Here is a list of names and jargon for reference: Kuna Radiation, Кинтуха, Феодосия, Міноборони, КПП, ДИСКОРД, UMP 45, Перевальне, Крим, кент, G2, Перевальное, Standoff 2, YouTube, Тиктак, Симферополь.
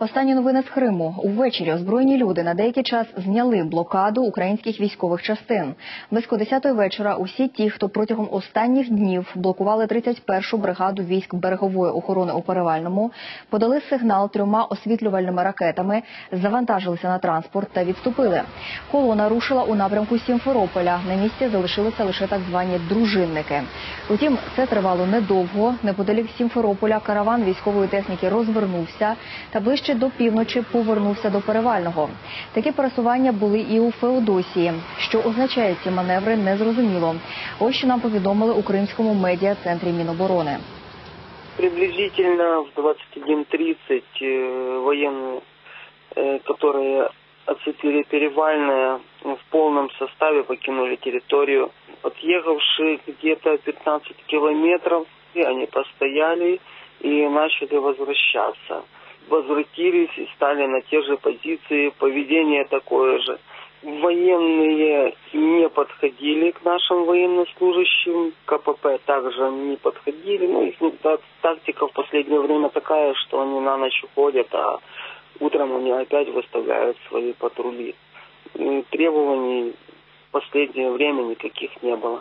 Останні новини з Криму. Увечері озброєні люди на деякий час зняли блокаду українських військових частин. Близько 10-ї вечора усі ті, хто протягом останніх днів блокували 31-ю бригаду військ берегової охорони у Перевальному, подали сигнал 3 освітлювальними ракетами, завантажилися на транспорт та відступили. Колона рушила у напрямку Сімферополя. На місці залишилися лише так звані дружинники. Утім, це тривало недовго. Неподалік Сімферополя караван військової техніки розвернувся та ближче до півночі повернувся до Перевального. Такі пересування були і у Феодосії. Що означають ці маневри, незрозуміло. Ось що нам повідомили у Кримському медіа-центрі Міноборони. Приблизительно в 21:30 военные, которые оцепили Перевальное, в полном составе покинули территорию. Отъехавшие где-то 15 километров, они постояли и начали возвращаться. Возвратились и стали на те же позиции, поведение такое же. Военные не подходили к нашим военнослужащим, КПП также не подходили. Ну, их тактика в последнее время такая, что они на ночь уходят, а утром они опять выставляют свои патрули. И требований в последнее время никаких не было.